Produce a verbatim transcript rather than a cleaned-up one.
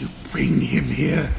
you bring him here?